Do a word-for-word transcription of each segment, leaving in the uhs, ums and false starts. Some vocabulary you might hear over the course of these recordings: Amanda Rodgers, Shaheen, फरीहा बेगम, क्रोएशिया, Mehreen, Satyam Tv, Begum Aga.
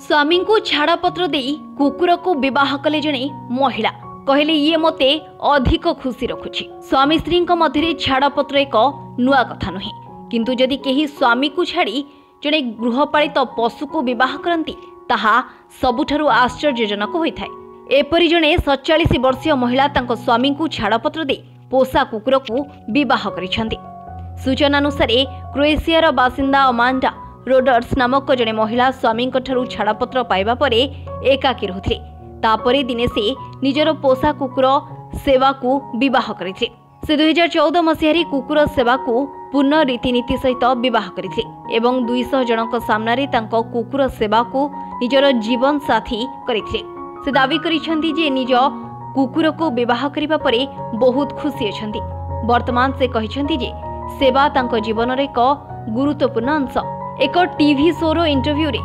स्वामी को छाड़पत्र देई कुकुर को विवाह कले जने महिला कहले ये मते अधिक खुशी रखुची। स्वामी स्त्री मध्य छाड़पत्र एक नुआ कथा नुहे, किंतु जदि केही स्वामी को छाड़ी जने गृहपालित पशु को विवाह करंती ताहा सबुठारु आश्चर्यजनक होइथाय। एपरि जने सैंतालीस वर्षीय महिला तांको स्वामी को छाड़पत्र दे पोषा कुकुर को विवाह करिछंती। सूचना अनुसार क्रोएशियार बासिंदा अमांडा रोडर्स नामक जने महिला स्वामी छाड़पत्र पाइबा परे एकाकी रहुथिले। तापरे दिने से निजर पोषा कुकुर सेवा को विवाह करिथिले। से दुई हजार चौदह मसीह कुकुर सेवा को पूर्ण रीतिनीति सहित विवाह करिथिले एवं दुईश जनक सामनारे तांको कुकुर सेवा को निजर जीवन साथी करिथिले। से दावी करिछंती जे निज कुकुर को विवाह करिबा परे बहुत खुशी अछंती। वर्तमान से कहिछंती जे सेवा तांको जीवनर एक गुरुत्वपूर्ण अंश। एक टीवी शो रो इंटरव्यू रे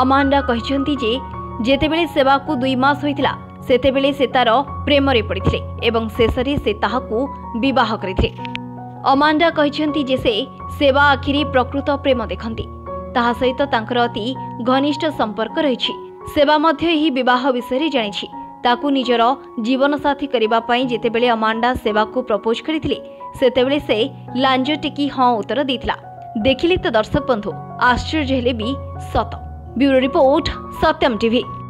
अमांडा कहिछंती जे जेतेबेले सेवा को दुई मास होइतिला सेतेबेले से तार प्रेम रे पडिथिले एवं शेषरे से ताहाकू विवाह करिथिले। अमांडा कहिछंती जे से सेवा आखिरी प्रकृत प्रेम देखंती, ताहा सहित तांकर अति घनिष्ठ संपर्क रहिछि। सेवा मध्ये एही विवाह विषय रे जानिछि। ताकू निजर जीवन साथी करिबा पई जेतेबेले अमांडा सेवा को प्रपोज करिथिले सेतेबेले से लांज टेकी हां उत्तर देथिला। देखिले तो दर्शक बंधु आश्चर्य हेले भी सत। Bureau report Satyam TV.